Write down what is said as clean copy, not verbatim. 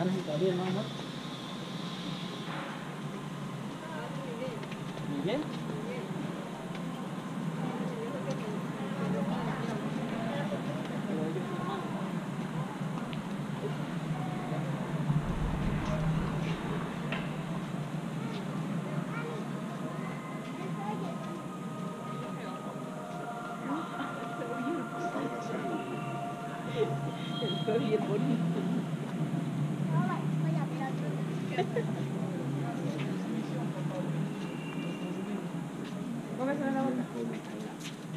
ăn thì có điên không mất. Bien. Bien bonito. ¿Cómo se va la vuelta?